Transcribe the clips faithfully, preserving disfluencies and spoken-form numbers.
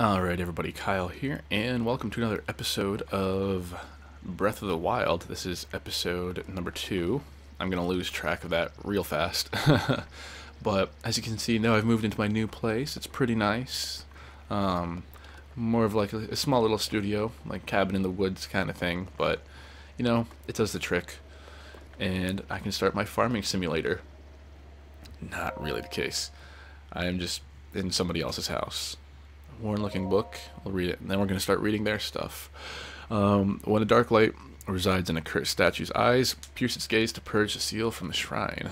Alright everybody, Kyle here, and welcome to another episode of Breath of the Wild. This is episode number two. I'm going to lose track of that real fast. But as you can see, now I've moved into my new place. It's pretty nice. Um, more of like a, a small little studio, like cabin in the woods kind of thing. But, you know, it does the trick. And I can start my farming simulator. Not really the case. I am just in somebody else's house. Worn-looking book. We'll read it, and then we're going to start reading their stuff. Um, when a dark light resides in a cursed statue's eyes, pierce its gaze to purge the seal from the shrine.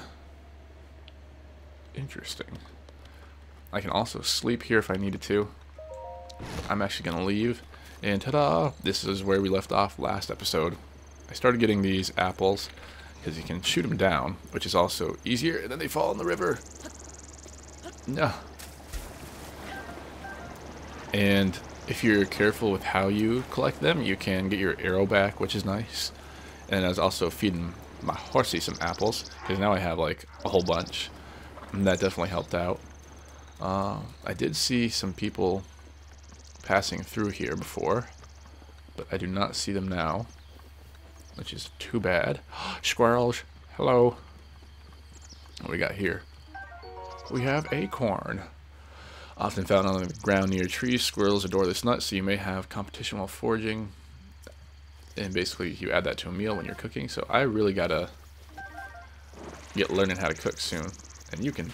Interesting. I can also sleep here if I needed to. I'm actually going to leave, and ta-da! This is where we left off last episode. I started getting these apples, because you can shoot them down, which is also easier, and then they fall in the river. No. And if you're careful with how you collect them, you can get your arrow back, which is nice. And I was also feeding my horsey some apples, because now I have like a whole bunch. And that definitely helped out. Uh, I did see some people passing through here before, but I do not see them now, which is too bad. Squirrels, hello. What do we got here? We have acorn. Often found on the ground near trees, squirrels adore this nut, so you may have competition while foraging. And basically, you add that to a meal when you're cooking, so I really gotta get learning how to cook soon. And you can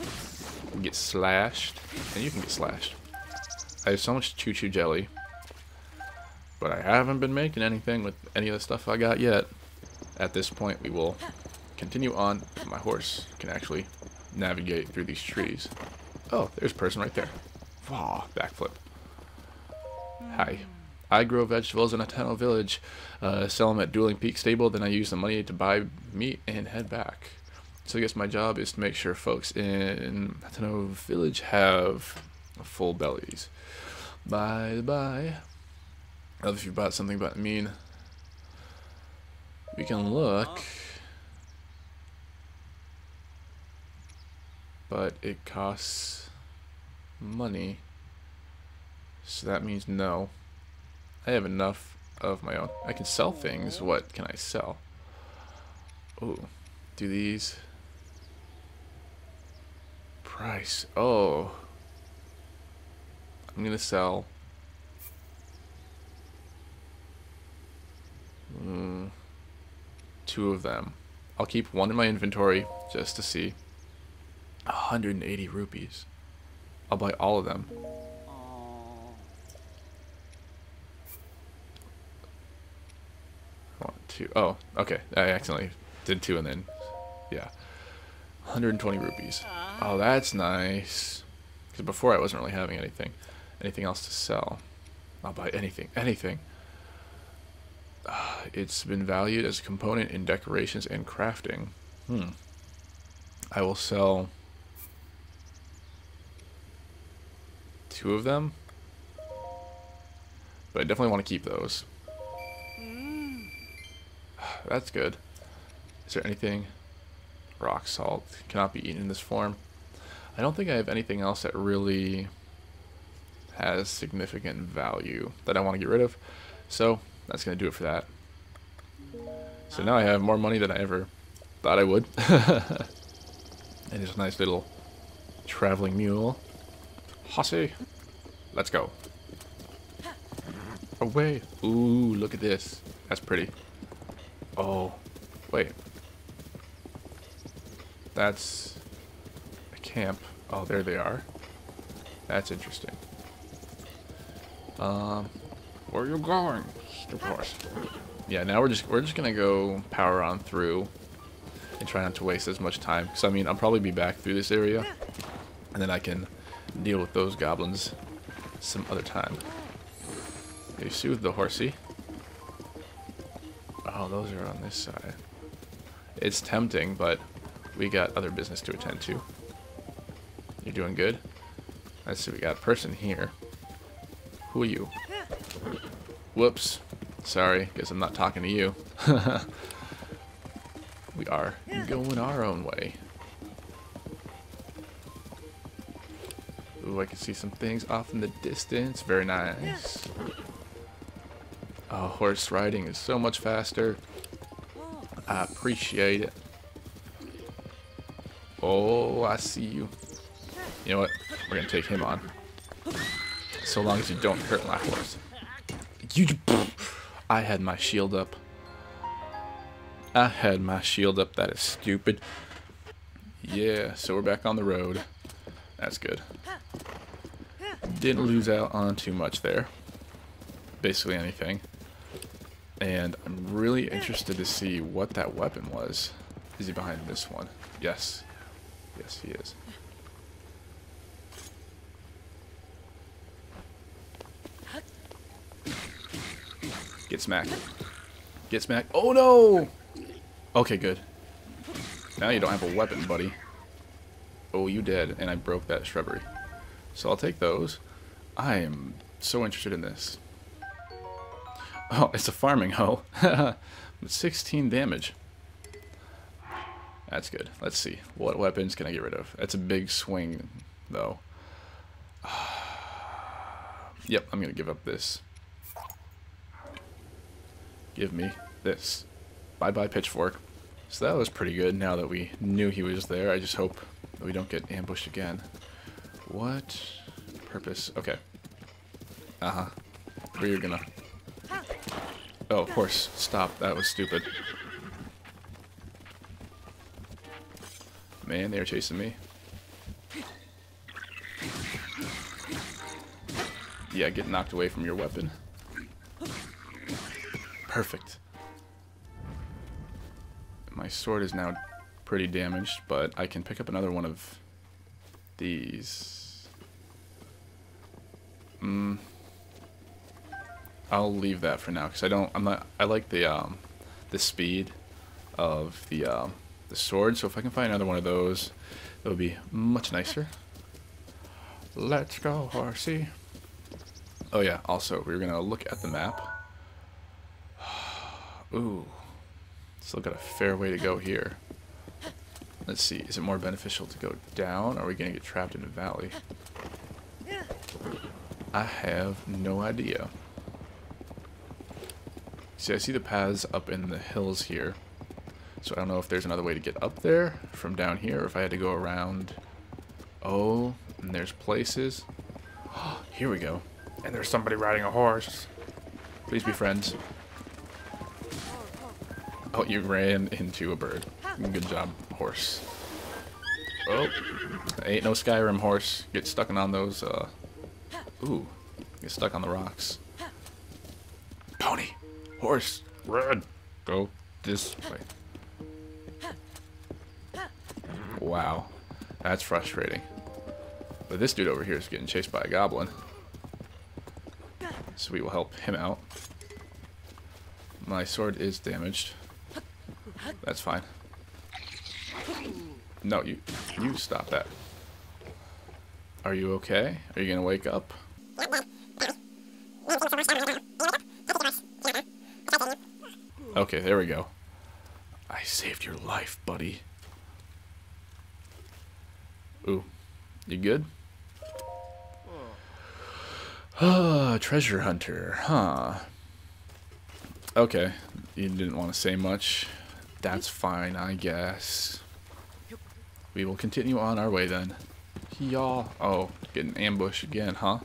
get slashed, and you can get slashed. I have so much choo-choo jelly, but I haven't been making anything with any of the stuff I got yet. At this point, we will continue on. My horse can actually navigate through these trees. Oh, there's a person right there. Wow, backflip. Hi. I grow vegetables in Hateno Village. Uh, sell them at Dueling Peaks Stable. Then I use the money to buy meat and head back. So I guess my job is to make sure folks in Hateno Village have full bellies. Bye bye. I love if you bought something, but I mean, we can look. But it costs money, so that means no. I have enough of my own. I can sell things. What can I sell? Ooh, do these. Price. Oh. I'm going to sell. Mm, two of them. I'll keep one in my inventory just to see. one hundred eighty rupees. I'll buy all of them. One, two. Oh, okay. I accidentally did two and then, yeah. one hundred twenty rupees. Oh, that's nice. Because before I wasn't really having anything. Anything else to sell? I'll buy anything. Anything. Uh, it's been valued as a component in decorations and crafting. Hmm. I will sell two of them, but I definitely want to keep those. Mm. That's good. Is there anything? Rock salt cannot be eaten in this form. I don't think I have anything else that really has significant value that I want to get rid of, so that's going to do it for that. So now I have more money than I ever thought I would. And it's a nice little traveling mule. Hussy, let's go. Away. Ooh, look at this. That's pretty. Oh, wait. That's a camp. Oh, there they are. That's interesting. Um, where are you going? Of course. Yeah. Now we're just we're just gonna go power on through and try not to waste as much time. Because I mean, I'll probably be back through this area, and then I can deal with those goblins some other time. They soothe the horsey. Oh, those are on this side. It's tempting, but we got other business to attend to. You're doing good. Let's see, we got a person here. Who are you? Whoops. Sorry, guess I'm not talking to you. We are going our own way. Ooh, I can see some things off in the distance. Very nice. Oh, horse riding is so much faster. I appreciate it. Oh, I see you. You know what? We're going to take him on. So long as you don't hurt my horse. You, I had my shield up. I had my shield up. That is stupid. Yeah, so we're back on the road. That's good. Didn't lose out on too much there. Basically anything. And I'm really interested to see what that weapon was. Is he behind this one? Yes. Yes, he is. Get smacked. Get smacked. Oh, no! Okay, good. Now you don't have a weapon, buddy. Oh, you dead, and I broke that shrubbery. So I'll take those. I am so interested in this. Oh, it's a farming hoe. sixteen damage. That's good. Let's see. What weapons can I get rid of? That's a big swing, though. Yep, I'm going to give up this. Give me this. Bye-bye, pitchfork. So that was pretty good now that we knew he was there. I just hope that we don't get ambushed again. What purpose? Okay. Uh-huh. Where you're gonna... Oh, of course. Stop. That was stupid. Man, they were chasing me. Yeah, get knocked away from your weapon. Perfect. My sword is now pretty damaged, but I can pick up another one of these. Mm. I'll leave that for now because I don't. I'm not. I like the um, the speed of the um, the sword. So if I can find another one of those, it would be much nicer. Let's go, horsey. Oh yeah. Also, we're gonna look at the map. Ooh, still got a fair way to go here. Let's see, is it more beneficial to go down, or are we going to get trapped in a valley? I have no idea. See, I see the paths up in the hills here, so I don't know if there's another way to get up there from down here, or if I had to go around. Oh, and there's places. Here we go. And there's somebody riding a horse. Please be friends. Oh, you ran into a bird. Good job, horse. Oh, ain't no Skyrim, horse. Get stuck on those, uh... Ooh, get stuck on the rocks. Pony! Horse! Run! Go this way. Wow. That's frustrating. But this dude over here is getting chased by a goblin. So we will help him out. My sword is damaged. That's fine. No, you you stop that. Are you okay? Are you gonna wake up? Okay, there we go. I saved your life, buddy. Ooh, you good? Ah, treasure hunter, huh? Okay, you didn't want to say much. That's fine, I guess. We will continue on our way then. Y'all. Oh, getting ambushed again, huh?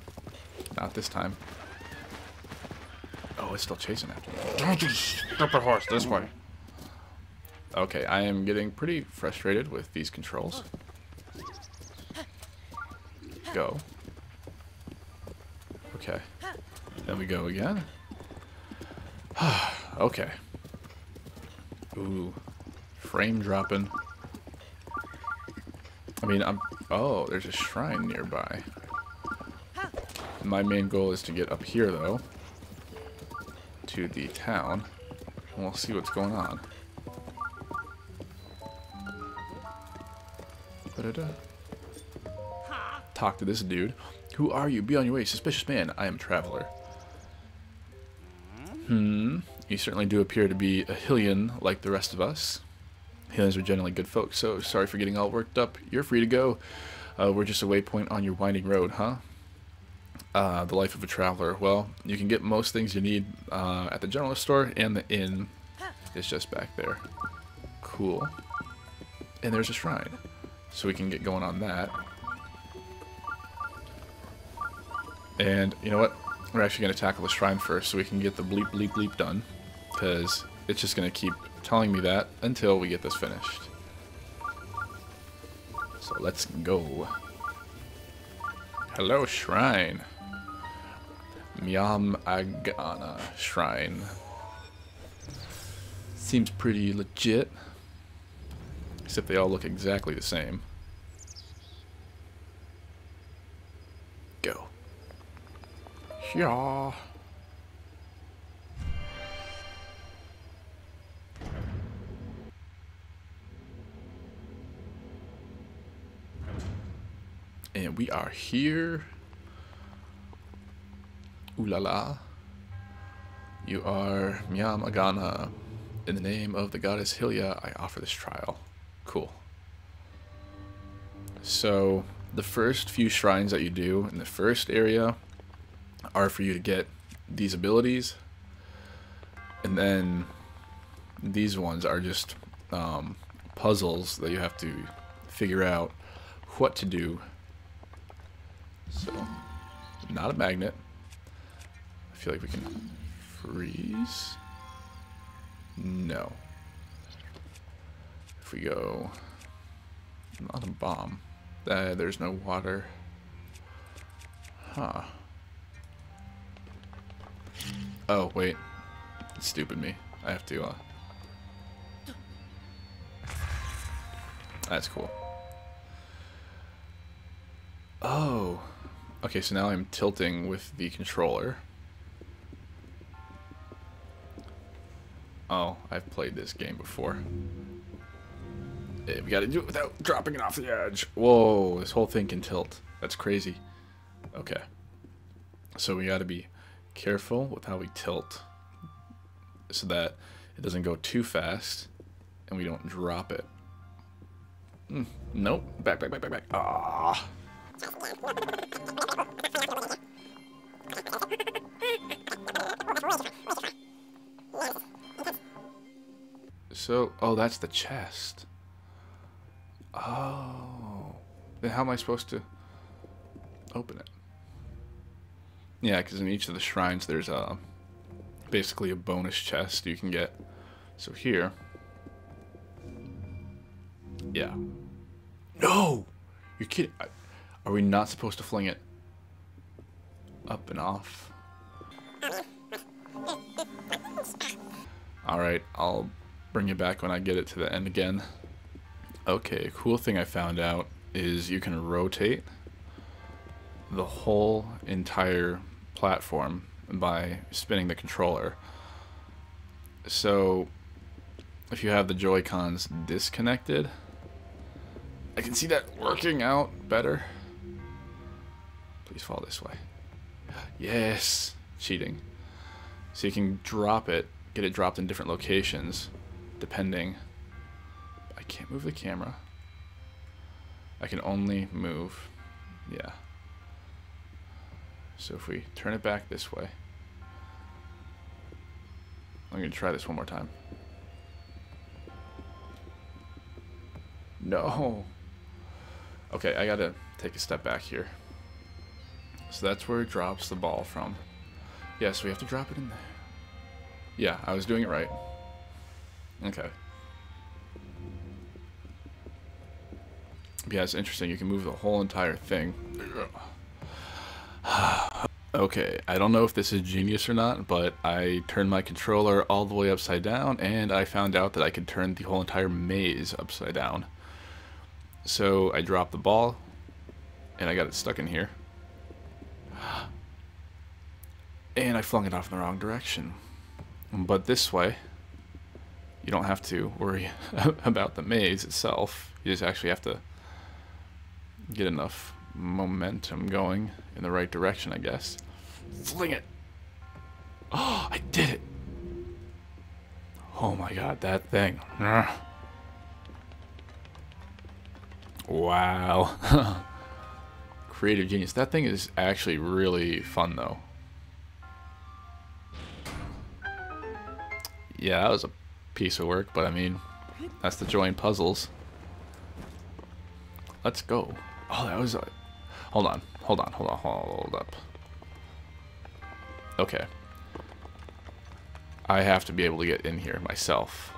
Not this time. Oh, it's still chasing after me. Don't you stupid horse, this way. Okay, I am getting pretty frustrated with these controls. Go. Okay. Then we go again. Okay. Ooh, frame dropping. I mean, I'm... Oh, there's a shrine nearby. My main goal is to get up here, though. To the town. And we'll see what's going on. Da-da-da. Talk to this dude. Who are you? Be on your way, suspicious man. I am a traveler. Hmm... You certainly do appear to be a Hylian like the rest of us. Hylians are generally good folks, so sorry for getting all worked up. You're free to go. Uh, we're just a waypoint on your winding road, huh? Uh, the life of a traveler. Well, you can get most things you need uh, at the general store, and the inn is just back there. Cool. And there's a shrine, so we can get going on that. And you know what? We're actually going to tackle the shrine first so we can get the bleep bleep bleep done, because it's just going to keep telling me that until we get this finished. So let's go. Hello, shrine. Myahm Agana Shrine. Seems pretty legit. Except they all look exactly the same. Go. Yeah. And we are here. Ooh la la. You are Myahm Agana. In the name of the goddess Hylian, I offer this trial. Cool. So, the first few shrines that you do in the first area are for you to get these abilities. And then these ones are just um, puzzles that you have to figure out what to do. So, not a magnet. I feel like we can freeze. No. If we go... Not a bomb. Uh, there's no water. Huh. Oh, wait. It's stupid me. I have to, uh... That's cool. Oh. Okay, so now I'm tilting with the controller. Oh, I've played this game before. We gotta do it without dropping it off the edge. Whoa, this whole thing can tilt. That's crazy. Okay. So we gotta be careful with how we tilt so that it doesn't go too fast and we don't drop it. Mm, nope. Back, back, back, back, back. Ah. So, oh, that's the chest. Oh. Then how am I supposed to open it? Yeah, because in each of the shrines there's a basically a bonus chest you can get. So here. Yeah. No! You're kidding. Are we not supposed to fling it up and off? Alright, I'll bring it back when I get it to the end again. Okay, a cool thing I found out is you can rotate the whole entire platform by spinning the controller. So if you have the Joy-Cons disconnected, I can see that working out better. Please fall this way. Yes! Cheating. So you can drop it, get it dropped in different locations, depending. I can't move the camera. I can only move, yeah. So if we turn it back this way, I'm gonna try this one more time. No. Okay, I gotta take a step back here. So that's where it drops the ball from. Yeah, so we have to drop it in there. Yeah, I was doing it right. Okay. Yeah, it's interesting. You can move the whole entire thing. Okay, I don't know if this is genius or not, but I turned my controller all the way upside down, and I found out that I could turn the whole entire maze upside down. So I dropped the ball, and I got it stuck in here. And I flung it off in the wrong direction. But this way, you don't have to worry about the maze itself. You just actually have to get enough momentum going in the right direction, I guess. Fling it! Oh, I did it! Oh my god, that thing. Wow. creative genius. That thing is actually really fun, though. Yeah, that was a piece of work, but I mean, that's the joy in puzzles. Let's go. Oh, that was a... Hold on, hold on, hold on, hold up. Okay. I have to be able to get in here myself.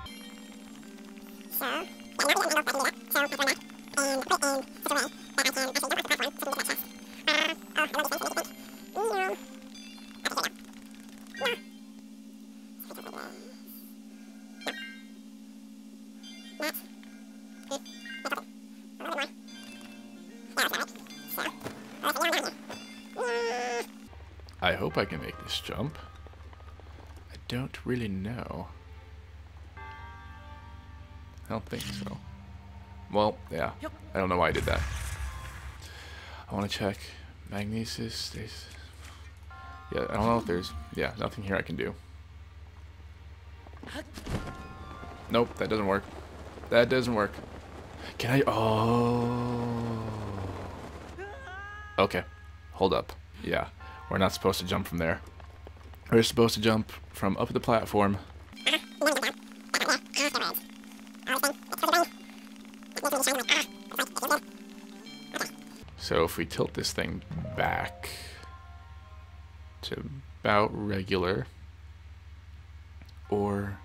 I hope I can make this jump. I don't really know. I don't think so. Well, yeah. I don't know why I did that. I want to check magnesis. Yeah, I don't know if there's... Yeah, nothing here I can do. Nope, that doesn't work. That doesn't work. Can I... Oh... Okay. Hold up. Yeah. We're not supposed to jump from there. We're supposed to jump from up the platform. So if we tilt this thing back to about regular, or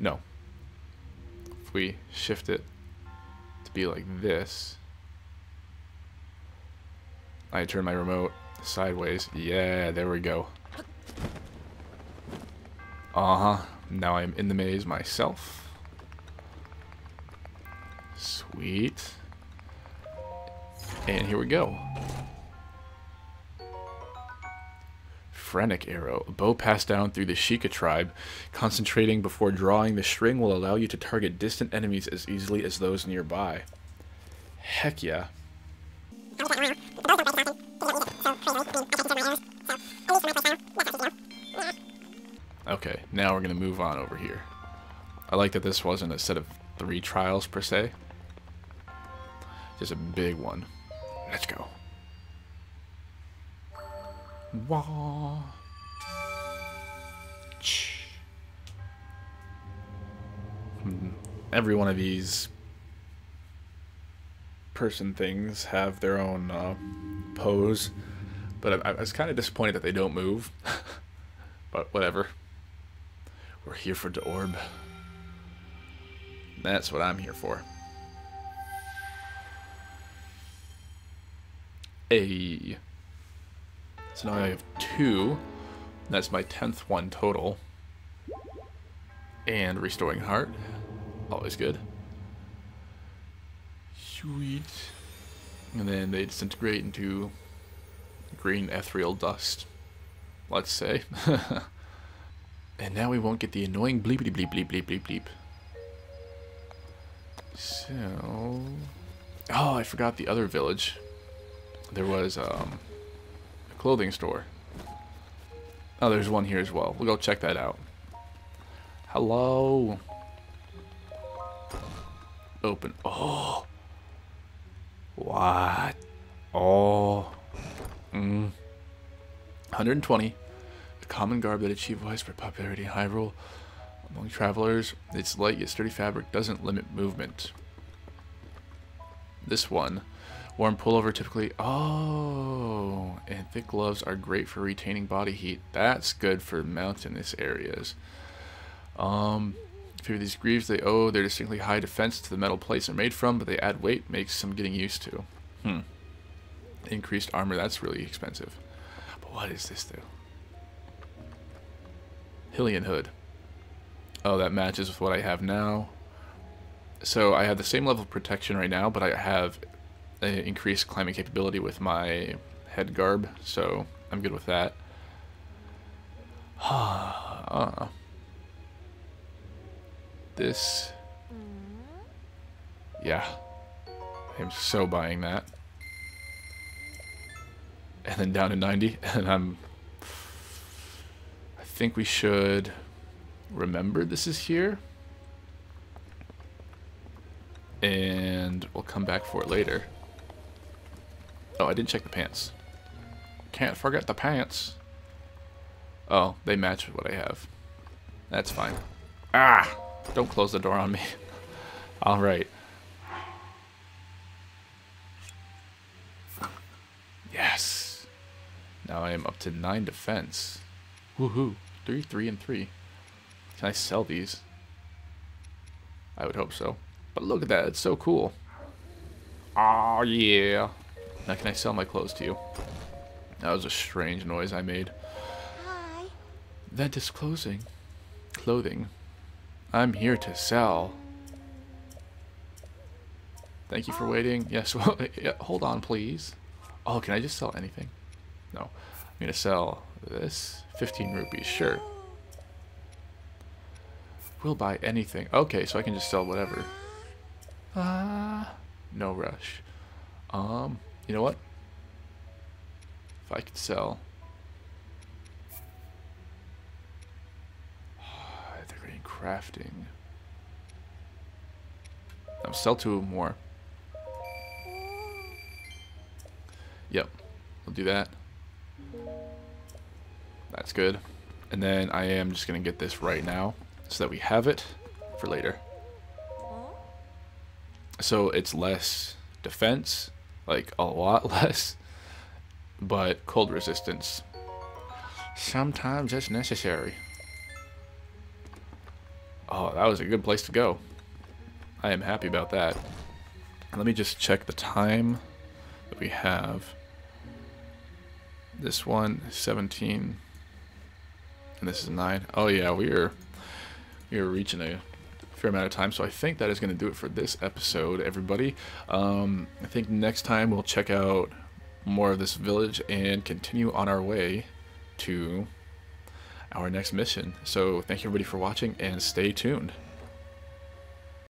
no, if we shift it to be like this, I turn my remote sideways. Yeah, there we go. Uh-huh. Now I'm in the maze myself. Sweet. And here we go. Phrenic Arrow. A bow passed down through the Sheikah tribe. Concentrating before drawing the string will allow you to target distant enemies as easily as those nearby. Heck yeah. Okay, now we're gonna move on over here. I like that this wasn't a set of three trials per se. Just a big one. Let's go. Wah. Every one of these person things have their own uh, pose, but I, I was kind of disappointed that they don't move. But whatever. We're here for the orb. That's what I'm here for. A. So now I have two. That's my tenth one total. And restoring heart. Always good. Sweet. And then they disintegrate into green ethereal dust. Let's say. And now we won't get the annoying bleepity bleep bleep bleep bleep bleep. So... Oh, I forgot the other village. There was um, a clothing store. Oh, there's one here as well. We'll go check that out. Hello. Open. Oh. What? Oh. Mm. one hundred twenty. A common garb that achieves widespread popularity in Hyrule among travelers. Its light yet sturdy fabric doesn't limit movement. This one. Warm pullover typically... Oh! And thick gloves are great for retaining body heat. That's good for mountainous areas. Um, through these greaves, they owe their distinctly high defense to the metal plates they're made from, but they add weight, makes some getting used to. Hmm. Increased armor, that's really expensive. But what is this, though? Hylian hood. Oh, that matches with what I have now. So I have the same level of protection right now, but I have... increased climbing capability with my head garb, so I'm good with that. uh, this, yeah, I'm so buying that. And then down to ninety, and I'm. I think we should remember this is here, and we'll come back for it later. Oh, I didn't check the pants. Can't forget the pants. Oh, they match what I have. That's fine. Ah! Don't close the door on me. Alright. Yes! Now I am up to nine defense. Woohoo! Three, three, and three. Can I sell these? I would hope so. But look at that, it's so cool. Aw, yeah. Now can I sell my clothes to you? That was a strange noise I made. Hi. Then disclosing. Clothing. I'm here to sell. Thank you for waiting. Yes, well, yeah, hold on, please. Oh, can I just sell anything? No. I'm going to sell this. fifteen rupees, sure. We'll buy anything. Okay, so I can just sell whatever. Ah, uh, no rush. Um, you know what? If I could sell... They're in crafting. I'll sell two more. Yep, we'll do that. That's good. And then I am just going to get this right now so that we have it for later. So it's less defense, like a lot less, but cold resistance. Sometimes that's necessary. Oh, that was a good place to go. I am happy about that. Let me just check the time that we have. This one is seventeen. And this is nine. Oh yeah, we are we are reaching a fair amount of time, so I think that is going to do it for this episode, everybody. Um, I think next time we'll check out more of this village and continue on our way to our next mission. So thank you everybody for watching and stay tuned.